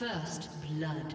First blood.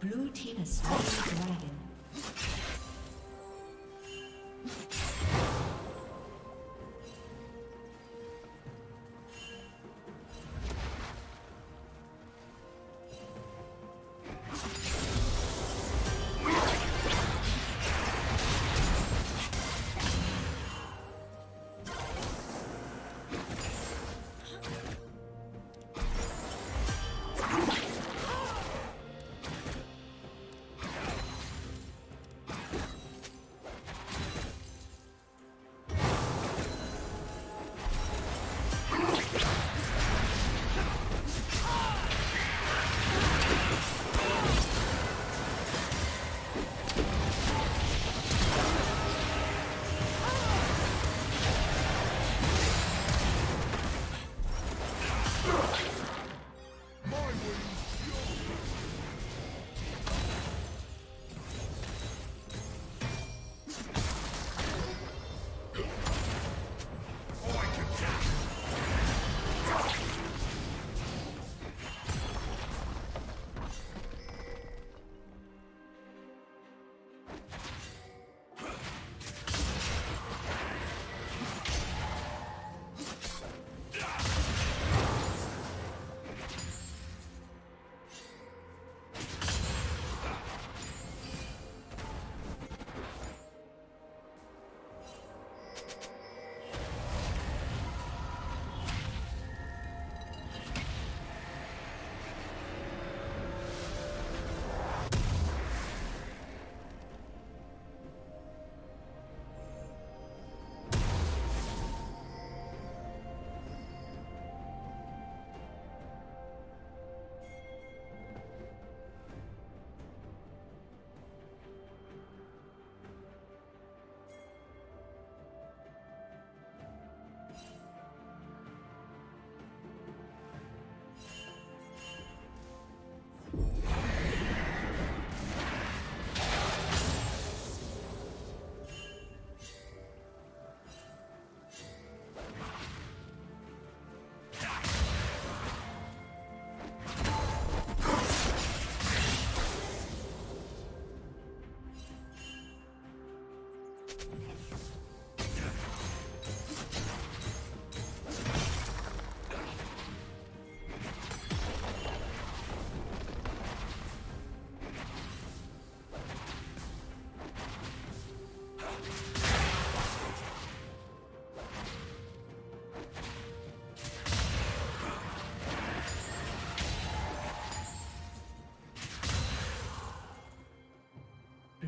Blue team has slain the dragon.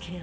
Kill.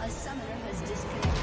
A summoner has disconnected.